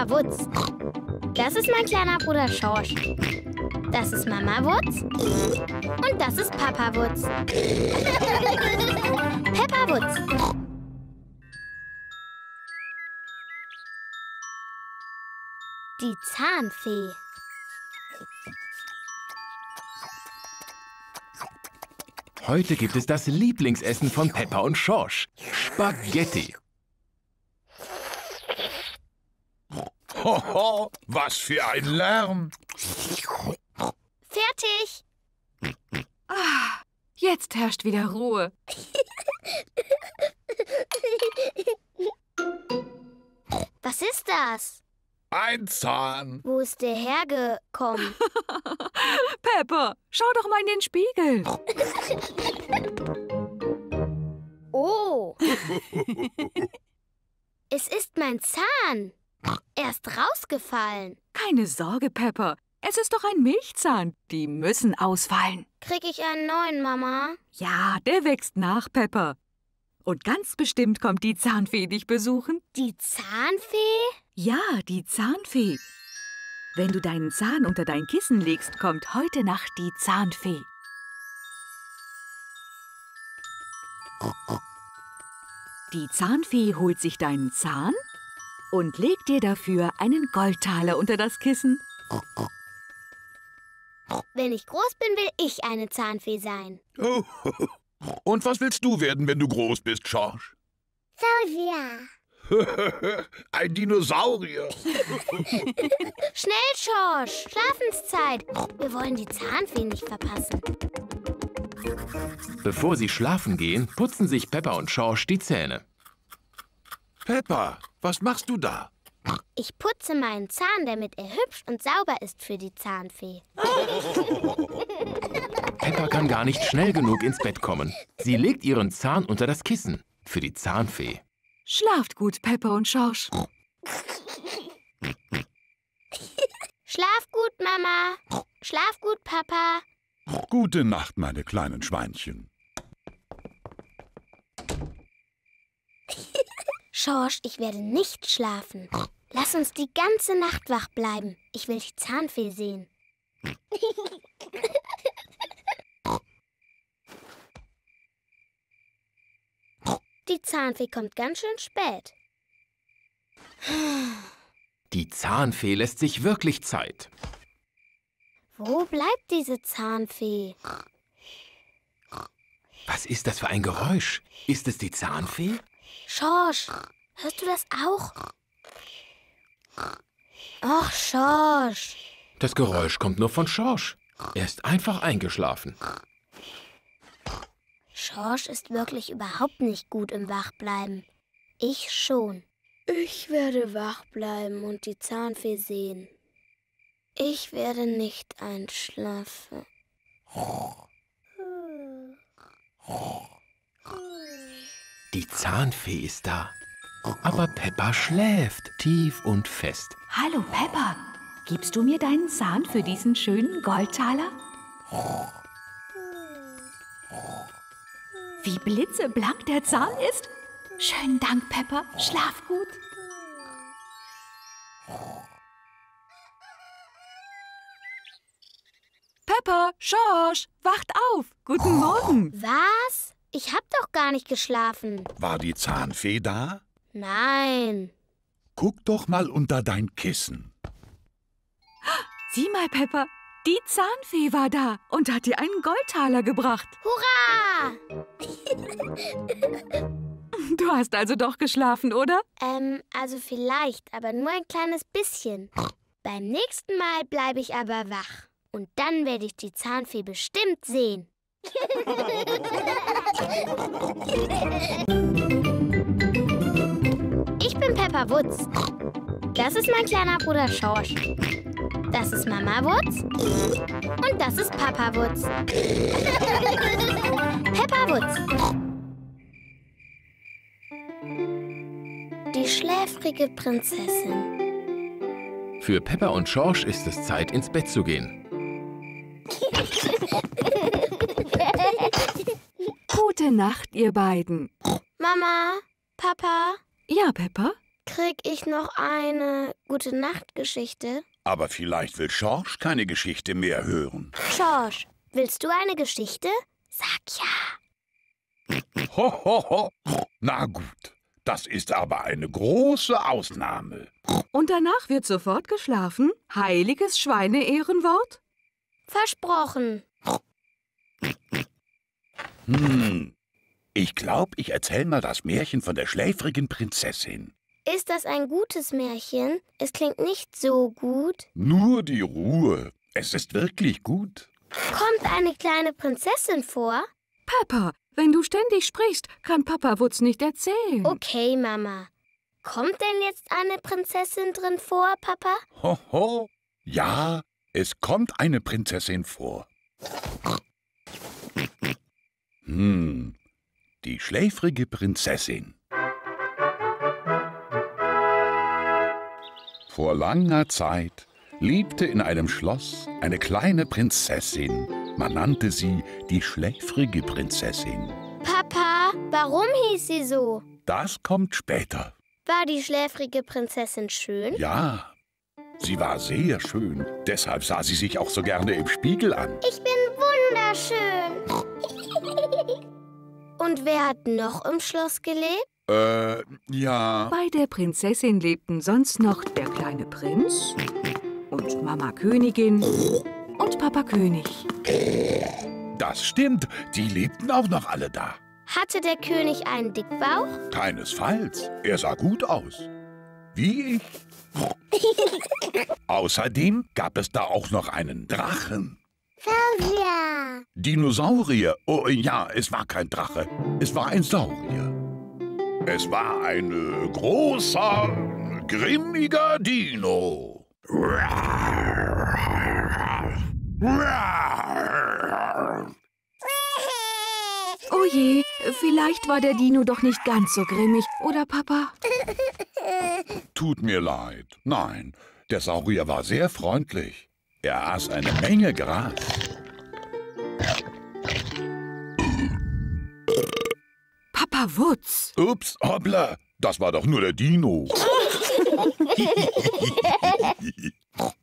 Papa Wutz. Das ist mein kleiner Bruder Schorsch. Das ist Mama Wutz. Und das ist Papa Wutz. Peppa Wutz. Die Zahnfee. Heute gibt es das Lieblingsessen von Peppa und Schorsch. Spaghetti. Hoho, was für ein Lärm. Fertig. Ah, jetzt herrscht wieder Ruhe. Was ist das? Ein Zahn. Wo ist der hergekommen? Peppa, schau doch mal in den Spiegel. Oh. Es ist mein Zahn. Er ist rausgefallen. Keine Sorge, Peppa. Es ist doch ein Milchzahn. Die müssen ausfallen. Krieg ich einen neuen, Mama? Ja, der wächst nach, Peppa. Und ganz bestimmt kommt die Zahnfee dich besuchen. Die Zahnfee? Ja, die Zahnfee. Wenn du deinen Zahn unter dein Kissen legst, kommt heute Nacht die Zahnfee. Die Zahnfee holt sich deinen Zahn und legt dir dafür einen Goldtaler unter das Kissen. Wenn ich groß bin, will ich eine Zahnfee sein. Oh. Und was willst du werden, wenn du groß bist, Schorsch? Saurier. Ein Dinosaurier. Schnell, Schorsch. Schlafenszeit. Wir wollen die Zahnfee nicht verpassen. Bevor sie schlafen gehen, putzen sich Peppa und Schorsch die Zähne. Peppa, was machst du da? Ich putze meinen Zahn, damit er hübsch und sauber ist für die Zahnfee. Peppa kann gar nicht schnell genug ins Bett kommen. Sie legt ihren Zahn unter das Kissen für die Zahnfee. Schlaft gut, Peppa und Schorsch. Schlaf gut, Mama. Schlaf gut, Papa. Gute Nacht, meine kleinen Schweinchen. Schorsch, ich werde nicht schlafen. Lass uns die ganze Nacht wach bleiben. Ich will die Zahnfee sehen. Die Zahnfee kommt ganz schön spät. Die Zahnfee lässt sich wirklich Zeit. Wo bleibt diese Zahnfee? Was ist das für ein Geräusch? Ist es die Zahnfee? Schorsch, hörst du das auch? Ach, Schorsch. Das Geräusch kommt nur von Schorsch. Er ist einfach eingeschlafen. Schorsch ist wirklich überhaupt nicht gut im Wachbleiben. Ich schon. Ich werde wach bleiben und die Zahnfee sehen. Ich werde nicht einschlafen. Die Zahnfee ist da. Aber Peppa schläft tief und fest. Hallo, Peppa. Gibst du mir deinen Zahn für diesen schönen Goldtaler? Wie blitzeblank der Zahn ist. Schönen Dank, Peppa. Schlaf gut. Peppa, Schorsch, wacht auf. Guten Morgen. Was? Ich hab doch gar nicht geschlafen. War die Zahnfee da? Nein. Guck doch mal unter dein Kissen. Sieh mal, Peppa, die Zahnfee war da und hat dir einen Goldtaler gebracht. Hurra! Du hast also doch geschlafen, oder? Also vielleicht, aber nur ein kleines bisschen. Beim nächsten Mal bleibe ich aber wach. Und dann werde ich die Zahnfee bestimmt sehen. Ich bin Peppa Wutz. Das ist mein kleiner Bruder Schorsch. Das ist Mama Wutz. Und das ist Papa Wutz. Peppa Wutz. Die schläfrige Prinzessin. Für Peppa und Schorsch ist es Zeit, ins Bett zu gehen. Gute Nacht, ihr beiden. Mama, Papa? Ja, Peppa? Krieg ich noch eine Gute-Nacht-Geschichte? Aber vielleicht will Schorsch keine Geschichte mehr hören. Schorsch, willst du eine Geschichte? Sag ja. Ho, ho, ho. Na gut, das ist aber eine große Ausnahme. Und danach wird sofort geschlafen? Heiliges Schweineehrenwort? Versprochen. Ich glaube, ich erzähle mal das Märchen von der schläfrigen Prinzessin. Ist das ein gutes Märchen? Es klingt nicht so gut. Nur die Ruhe. Es ist wirklich gut. Kommt eine kleine Prinzessin vor? Papa, wenn du ständig sprichst, kann Papa Wutz nicht erzählen. Okay, Mama. Kommt denn jetzt eine Prinzessin drin vor, Papa? Hoho. Ja, es kommt eine Prinzessin vor. Die schläfrige Prinzessin. Vor langer Zeit lebte in einem Schloss eine kleine Prinzessin. Man nannte sie die schläfrige Prinzessin. Papa, warum hieß sie so? Das kommt später. War die schläfrige Prinzessin schön? Ja, sie war sehr schön. Deshalb sah sie sich auch so gerne im Spiegel an. Ich bin wunderschön. Und wer hat noch im Schloss gelebt? Ja... Bei der Prinzessin lebten sonst noch der kleine Prinz und Mama Königin und Papa König. Das stimmt, die lebten auch noch alle da. Hatte der König einen Dickbauch? Keinesfalls, er sah gut aus. Wie ich. Außerdem gab es da auch noch einen Drachen. Saurier. Dinosaurier. Oh ja, es war kein Drache. Es war ein Saurier. Es war ein großer, grimmiger Dino. Oh je, vielleicht war der Dino doch nicht ganz so grimmig, oder Papa? Tut mir leid. Nein, der Saurier war sehr freundlich. Er aß eine Menge Gras. Papa Wutz! Ups, hoppla! Das war doch nur der Dino.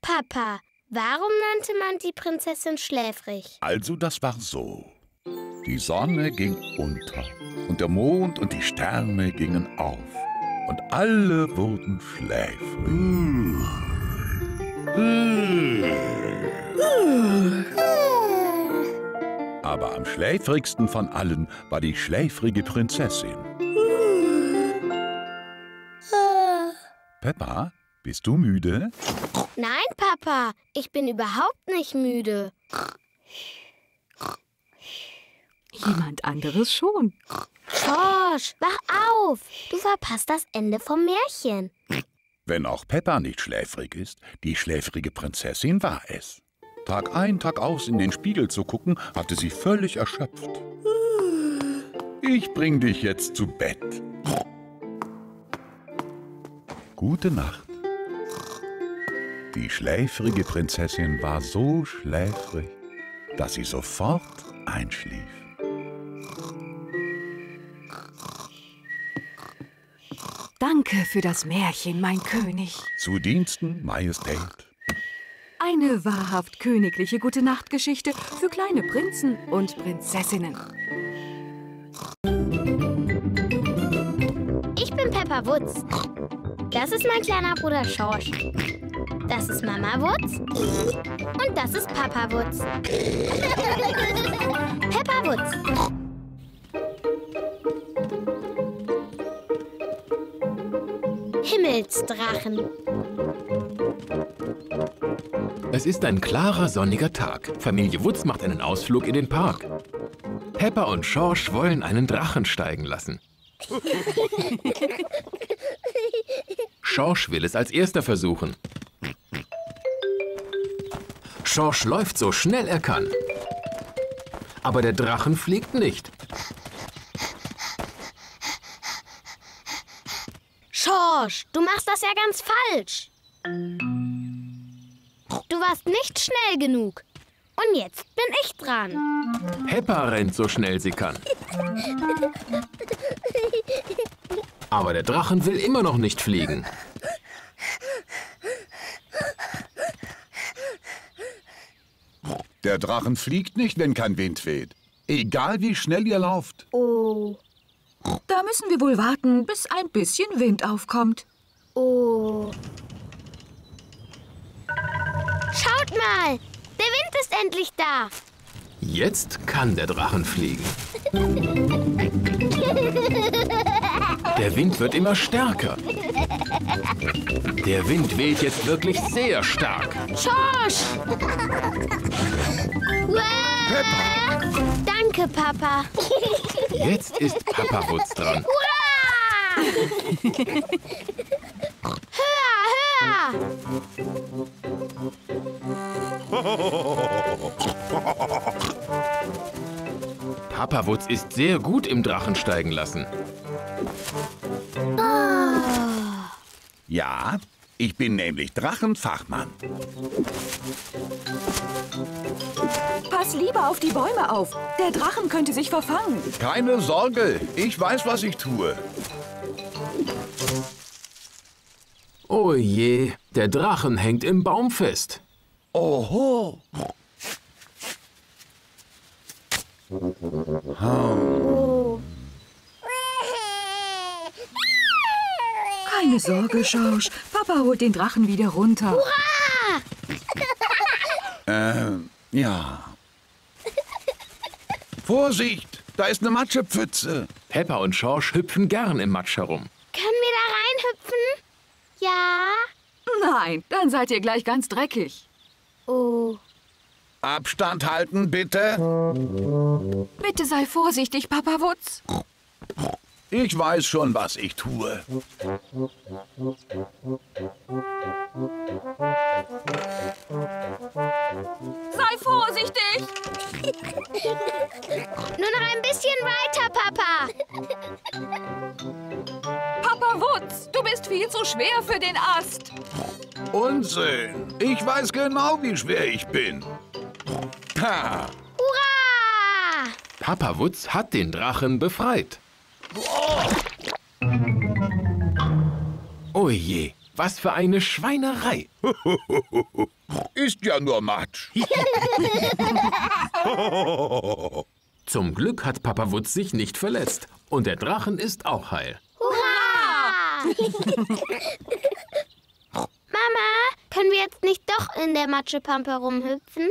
Papa, warum nannte man die Prinzessin schläfrig? Also das war so. Die Sonne ging unter und der Mond und die Sterne gingen auf. Und alle wurden schläfrig. Aber am schläfrigsten von allen war die schläfrige Prinzessin. Peppa, bist du müde? Nein, Papa, ich bin überhaupt nicht müde. Jemand anderes schon. Schorsch, wach auf! Du verpasst das Ende vom Märchen. Wenn auch Peppa nicht schläfrig ist, die schläfrige Prinzessin war es. Tag ein, Tag aus in den Spiegel zu gucken, hatte sie völlig erschöpft. Ich bring dich jetzt zu Bett. Gute Nacht. Die schläfrige Prinzessin war so schläfrig, dass sie sofort einschlief. Danke für das Märchen, mein König. Zu Diensten, Majestät. Eine wahrhaft königliche Gute-Nacht-Geschichte für kleine Prinzen und Prinzessinnen. Ich bin Peppa Wutz. Das ist mein kleiner Bruder Schorsch. Das ist Mama Wutz. Und das ist Papa Wutz. Peppa Wutz. Himmelsdrachen. Es ist ein klarer, sonniger Tag. Familie Wutz macht einen Ausflug in den Park. Peppa und Schorsch wollen einen Drachen steigen lassen. Schorsch will es als erster versuchen. Schorsch läuft so schnell er kann. Aber der Drachen fliegt nicht. Schorsch, du machst das ja ganz falsch. Du warst nicht schnell genug. Und jetzt bin ich dran. Peppa rennt so schnell sie kann. Aber der Drachen will immer noch nicht fliegen. Der Drachen fliegt nicht, wenn kein Wind weht. Egal wie schnell ihr lauft. Oh. Da müssen wir wohl warten, bis ein bisschen Wind aufkommt. Oh. Schaut mal, der Wind ist endlich da. Jetzt kann der Drachen fliegen. Der Wind wird immer stärker. Der Wind weht jetzt wirklich sehr stark. Schorsch! Peppa! Danke, Papa. Jetzt ist Papa Wutz dran. Hör! Papa Wutz ist sehr gut im Drachen steigen lassen. Oh. Ja, ich bin nämlich Drachenfachmann. Pass lieber auf die Bäume auf. Der Drachen könnte sich verfangen. Keine Sorge, ich weiß, was ich tue. Oh je, der Drachen hängt im Baum fest. Oho. Oh. Keine Sorge, Schorsch. Papa holt den Drachen wieder runter. Hurra! Ja. Vorsicht, da ist eine Matschepfütze. Peppa und Schorsch hüpfen gern im Matsch herum. Können wir da reinhüpfen? Ja. Nein, dann seid ihr gleich ganz dreckig. Oh. Abstand halten, bitte. Bitte sei vorsichtig, Papa Wutz. Ich weiß schon, was ich tue. Sei vorsichtig! Nur noch ein bisschen weiter, Papa. Papa Wutz, du bist viel zu schwer für den Ast. Unsinn! Ich weiß genau, wie schwer ich bin. Ha. Hurra! Papa Wutz hat den Drachen befreit. Oh je, was für eine Schweinerei. Ist ja nur Matsch. Zum Glück hat Papa Wutz sich nicht verletzt. Und der Drachen ist auch heil. Hurra! Mama, können wir jetzt nicht doch in der Matschepampe rumhüpfen?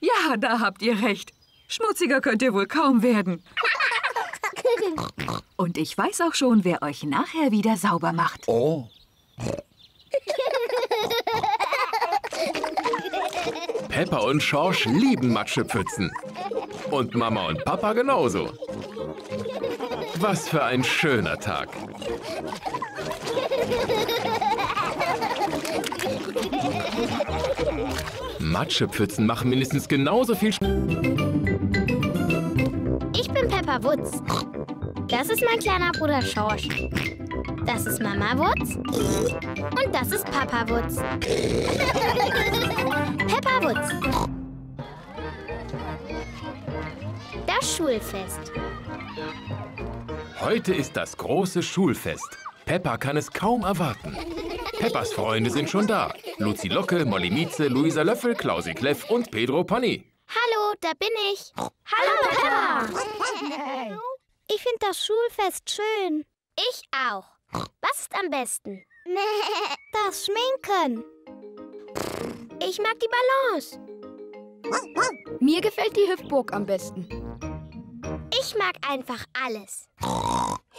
Ja, da habt ihr recht. Schmutziger könnt ihr wohl kaum werden. Und ich weiß auch schon, wer euch nachher wieder sauber macht. Oh. Peppa und Schorsch lieben Matschepfützen. Und Mama und Papa genauso. Was für ein schöner Tag. Matschepfützen machen mindestens genauso viel Spaß. Ich bin Peppa Wutz. Das ist mein kleiner Bruder Schorsch. Das ist Mama Wutz. Und das ist Papa Wutz. Peppa Wutz. Das Schulfest. Heute ist das große Schulfest. Peppa kann es kaum erwarten. Peppas Freunde sind schon da. Lucy Locke, Molly Mietze, Luisa Löffel, Klausi Kleff und Pedro Pony. Hallo, da bin ich. Hallo, Peppa. Ich finde das Schulfest schön. Ich auch. Was ist am besten? Das Schminken. Ich mag die Balance. Mir gefällt die Hüpfburg am besten. Ich mag einfach alles.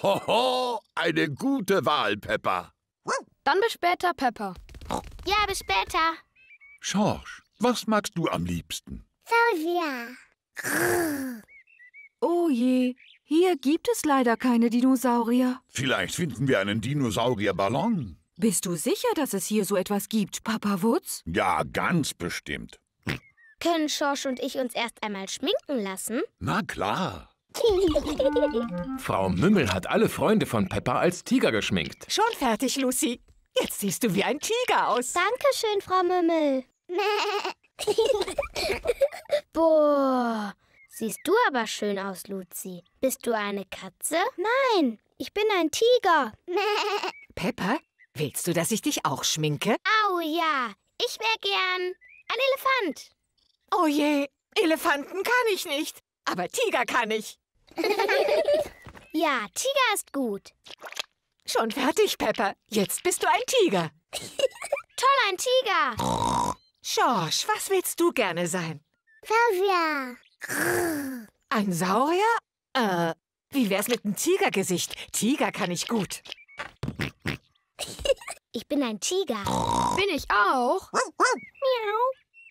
Hoho, eine gute Wahl, Peppa. Dann bis später, Peppa. Ja, bis später. Schorsch, was magst du am liebsten? Saurier. Oh je, hier gibt es leider keine Dinosaurier. Vielleicht finden wir einen Dinosaurierballon. Bist du sicher, dass es hier so etwas gibt, Papa Wutz? Ja, ganz bestimmt. Können Schorsch und ich uns erst einmal schminken lassen? Na klar. Frau Mümmel hat alle Freunde von Peppa als Tiger geschminkt. Schon fertig, Lucy. Jetzt siehst du wie ein Tiger aus. Dankeschön, Frau Mümmel. Boah, siehst du aber schön aus, Lucy. Bist du eine Katze? Nein, Ich bin ein Tiger. Peppa, willst du, dass ich dich auch schminke? Au ja, ich wäre gern ein Elefant. Oh je, Elefanten kann ich nicht, aber Tiger kann ich. Ja, Tiger ist gut. Schon fertig, Peppa. Jetzt bist du ein Tiger. Toll, ein Tiger. Schorsch, was willst du gerne sein? Saurier. Ein Saurier? Wie wär's mit einem Tigergesicht? Tiger kann ich gut. Ich bin ein Tiger. Bin ich auch? Miau.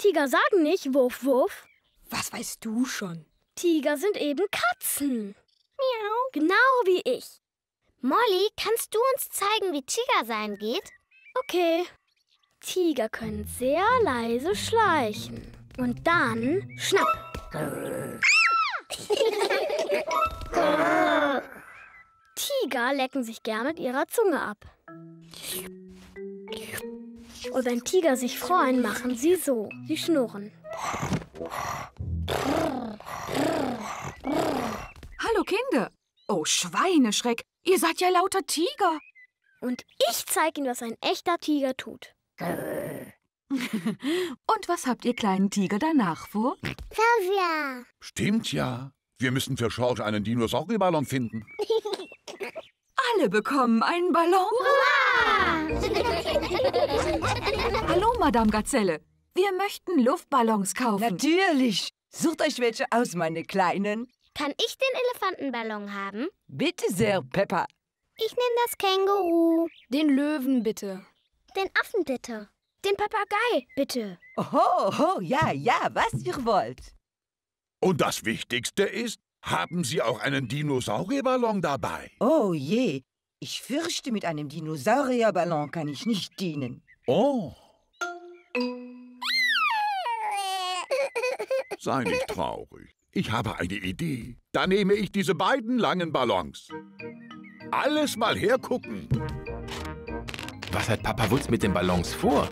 Tiger sagen nicht Wuff, Wuff. Was weißt du schon? Tiger sind eben Katzen. Miau. Genau wie ich. Molly, kannst du uns zeigen, wie Tiger sein geht? Okay. Tiger können sehr leise schleichen. Und dann schnapp. Tiger lecken sich gern mit ihrer Zunge ab. Und wenn Tiger sich freuen, machen sie so. Sie schnurren. Hallo Kinder. Oh Schweineschreck, ihr seid ja lauter Tiger. Und ich zeige Ihnen, was ein echter Tiger tut. Und was habt ihr kleinen Tiger danach vor? Saurier. Stimmt ja. Wir müssen für Schorsch einen Dinosaurierballon finden. Alle bekommen einen Ballon. Hurra! Hallo, Madame Gazelle. Wir möchten Luftballons kaufen. Natürlich. Sucht euch welche aus, meine Kleinen. Kann ich den Elefantenballon haben? Bitte sehr, Peppa. Ich nehme das Känguru. Den Löwen, bitte. Den Affen, bitte. Den Papagei, bitte. Oho, ja, ja, was ihr wollt. Und das Wichtigste ist, haben Sie auch einen Dinosaurierballon dabei? Oh je, ich fürchte, mit einem Dinosaurierballon kann ich nicht dienen. Oh. Sei nicht traurig. Ich habe eine Idee. Da nehme ich diese beiden langen Ballons. Alles mal hergucken. Was hat Papa Wutz mit den Ballons vor?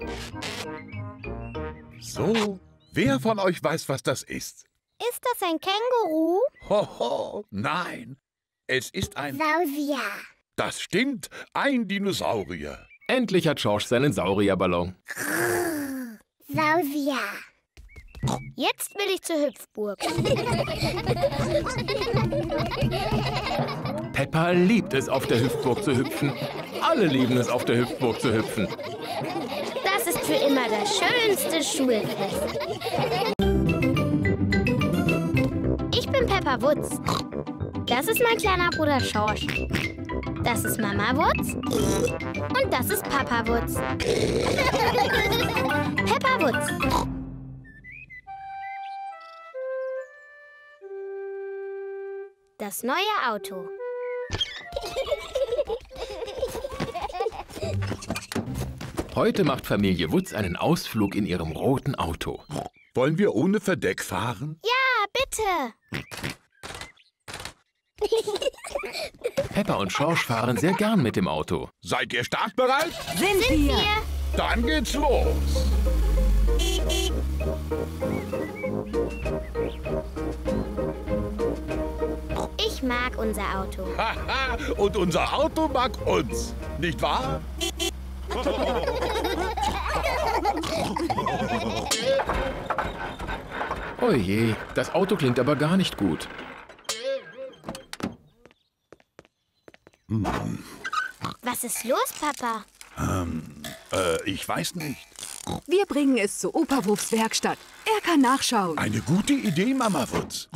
So, wer von euch weiß, was das ist? Ist das ein Känguru? Hoho, nein. Es ist ein... Saurier. Das stimmt, ein Dinosaurier. Endlich hat Schorsch seinen Saurierballon. Saurier. Jetzt will ich zur Hüpfburg. Peppa liebt es, auf der Hüpfburg zu hüpfen. Alle lieben es, auf der Hüpfburg zu hüpfen. Das ist für immer das schönste Schulfest. Ich bin Peppa Wutz. Das ist mein kleiner Bruder Schorsch. Das ist Mama Wutz. Und das ist Papa Wutz. Peppa Wutz. Das neue Auto. Heute macht Familie Wutz einen Ausflug in ihrem roten Auto. Wollen wir ohne Verdeck fahren? Ja, bitte. Peppa und Schorsch fahren sehr gern mit dem Auto. Seid ihr startbereit? Sind wir. Dann geht's los. Ich mag unser Auto. Haha, und unser Auto mag uns, nicht wahr? Oh je, das Auto klingt aber gar nicht gut. Was ist los, Papa? Ich weiß nicht. Wir bringen es zu Opa Wuffs Werkstatt. Er kann nachschauen. Eine gute Idee, Mama Wutz.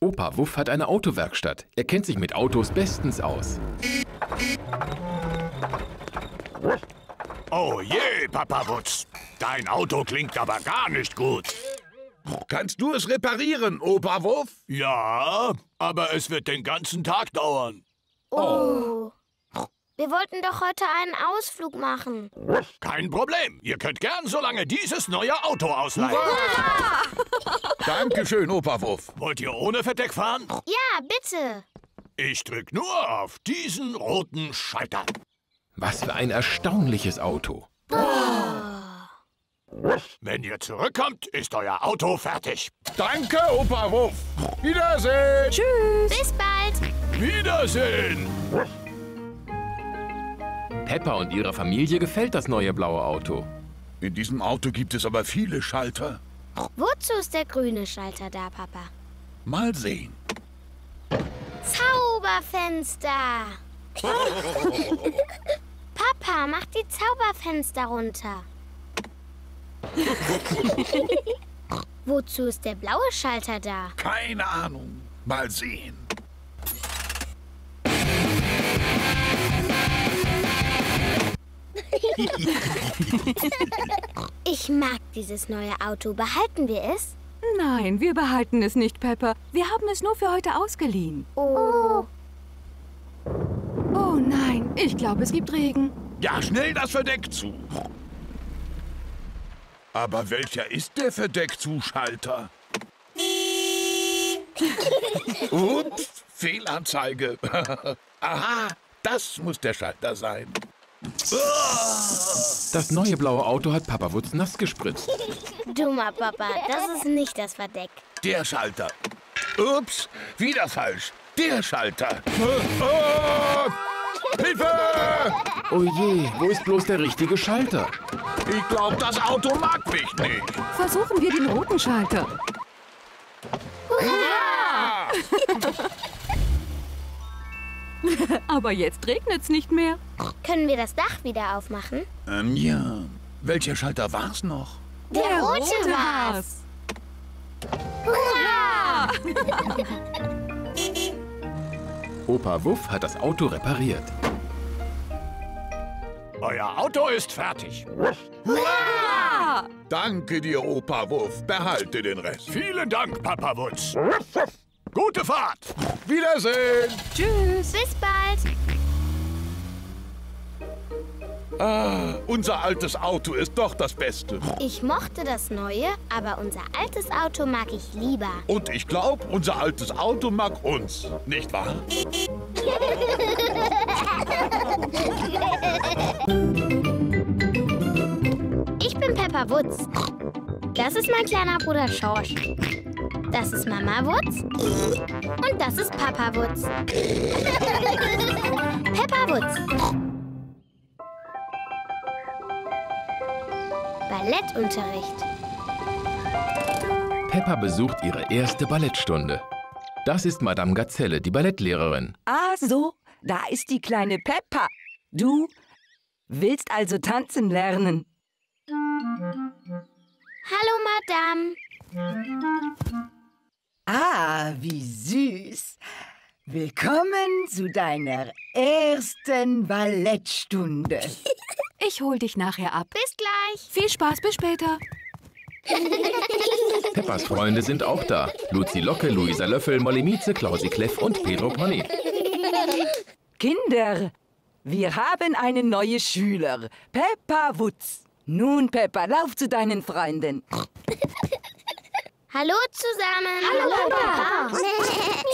Opa Wuff hat eine Autowerkstatt. Er kennt sich mit Autos bestens aus. Oh je, Papa Wutz. Dein Auto klingt aber gar nicht gut. Kannst du es reparieren, Opa Wuff? Ja, aber es wird den ganzen Tag dauern. Oh. Wir wollten doch heute einen Ausflug machen. Kein Problem. Ihr könnt gern so lange dieses neue Auto ausleihen. Hurra! Dankeschön, Opa Wuff. Wollt ihr ohne Verdeck fahren? Ja, bitte. Ich drück nur auf diesen roten Schalter. Was für ein erstaunliches Auto. Boah. Wenn ihr zurückkommt, ist euer Auto fertig. Danke, Opa Wuff. Wiedersehen. Tschüss. Bis bald. Wiedersehen. Peppa und ihrer Familie gefällt das neue blaue Auto. In diesem Auto gibt es aber viele Schalter. Wozu ist der grüne Schalter da, Papa? Mal sehen. Zauberfenster. Papa, mach die Zauberfenster runter. Wozu ist der blaue Schalter da? Keine Ahnung. Mal sehen. Ich mag dieses neue Auto. Behalten wir es? Nein, wir behalten es nicht, Peppa. Wir haben es nur für heute ausgeliehen. Oh. Oh nein, ich glaube, es gibt Regen. Ja, schnell das Verdeck zu. Aber welcher ist der Verdeckzuschalter? Ups, Fehlanzeige. Aha, das muss der Schalter sein. Das neue blaue Auto hat Papa Wutz nass gespritzt. Dummer Papa, das ist nicht das Verdeck. Der Schalter. Ups, wieder falsch. Der Schalter. Oh, Hilfe! Oh je, wo ist bloß der richtige Schalter? Ich glaube, das Auto mag mich nicht. Versuchen wir den roten Schalter. Hurra! Aber jetzt regnet's nicht mehr. Können wir das Dach wieder aufmachen? Ja. Welcher Schalter war's noch? Der rote war's. Hurra! Opa Wuff hat das Auto repariert. Euer Auto ist fertig. Hurra! Danke dir, Opa Wuff. Behalte den Rest. Vielen Dank, Papa Wutz. Gute Fahrt. Wiedersehen. Tschüss. Bis bald. Ah, unser altes Auto ist doch das Beste. Ich mochte das neue, aber unser altes Auto mag ich lieber. Und ich glaube, unser altes Auto mag uns, nicht wahr? Ich bin Peppa Wutz. Das ist mein kleiner Bruder Schorsch. Das ist Mama Wutz. Und das ist Papa Wutz. Peppa Wutz. Ballettunterricht. Peppa besucht ihre erste Ballettstunde. Das ist Madame Gazelle, die Ballettlehrerin. Ah, so. Da ist die kleine Peppa. Du willst also tanzen lernen. Hallo, Madame. Ah, wie süß. Willkommen zu deiner ersten Ballettstunde. Ich hol dich nachher ab. Bis gleich. Viel Spaß, bis später. Peppas Freunde sind auch da. Lucy Locke, Luisa Löffel, Molly Mietze, Klausi Kleff und Pedro Pony. Kinder, wir haben einen neuen Schüler, Peppa Wutz. Nun, Peppa, lauf zu deinen Freunden. Hallo zusammen. Hallo, Papa.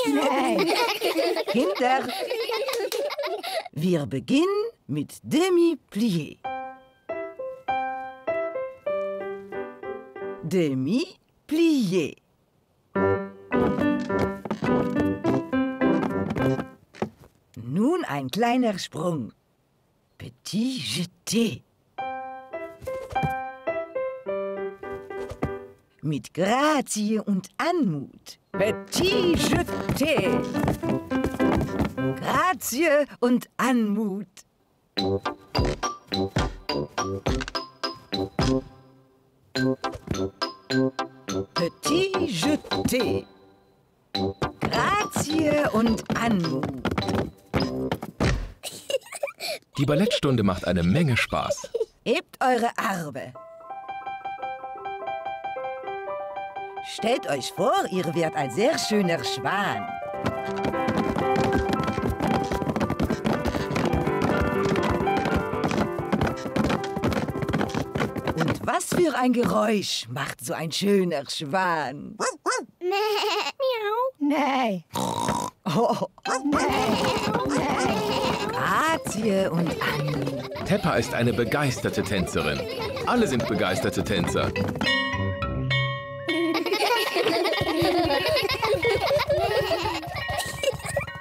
Nein. Kinder, wir beginnen mit Demi-Plié. Demi-Plié. Nun ein kleiner Sprung. Petit jeté. Mit Grazie und Anmut. Petit jeté. Grazie und Anmut. Petit jeté. Grazie und Anmut. Die Ballettstunde macht eine Menge Spaß. Hebt eure Arme. Stellt euch vor, ihr werdet ein sehr schöner Schwan. Und was für ein Geräusch macht so ein schöner Schwan? Miau. Nee. Oh. Nee. Lucie und Anni. Peppa ist eine begeisterte Tänzerin. Alle sind begeisterte Tänzer.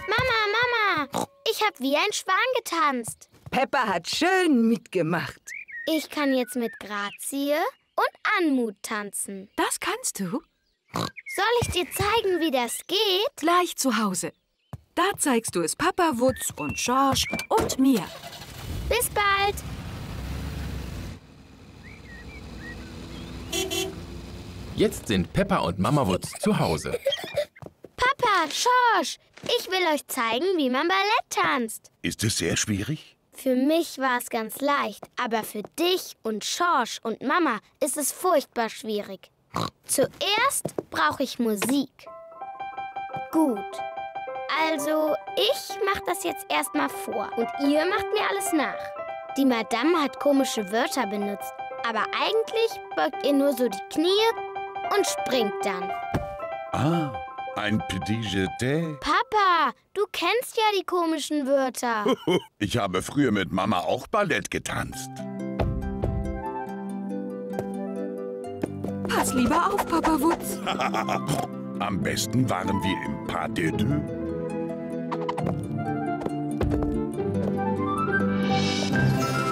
Mama, Mama, ich habe wie ein Schwan getanzt. Peppa hat schön mitgemacht. Ich kann jetzt mit Grazie und Anmut tanzen. Das kannst du? Soll ich dir zeigen, wie das geht? Gleich zu Hause. Da zeigst du es Papa Wutz und Schorsch und mir. Bis bald. Jetzt sind Peppa und Mama Wutz zu Hause. Papa, Schorsch, ich will euch zeigen, wie man Ballett tanzt. Ist es sehr schwierig? Für mich war es ganz leicht, aber für dich und Schorsch und Mama ist es furchtbar schwierig. Zuerst brauche ich Musik. Gut. Also, ich mache das jetzt erstmal vor und ihr macht mir alles nach. Die Madame hat komische Wörter benutzt, aber eigentlich beugt ihr nur so die Knie und springt dann. Ah, ein petit jeté. Papa, du kennst ja die komischen Wörter. Ich habe früher mit Mama auch Ballett getanzt. Pass lieber auf, Papa Wutz. Am besten waren wir im Pas de deux.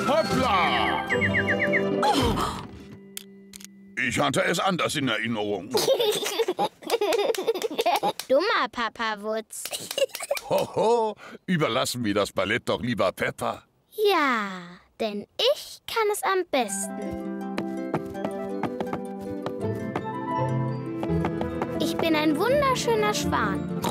Hoppla! Ich hatte es anders in Erinnerung. Dummer Papa Wutz. Hoho, überlassen wir das Ballett doch lieber Peppa. Ja, denn ich kann es am besten. Ich bin ein wunderschöner Schwan.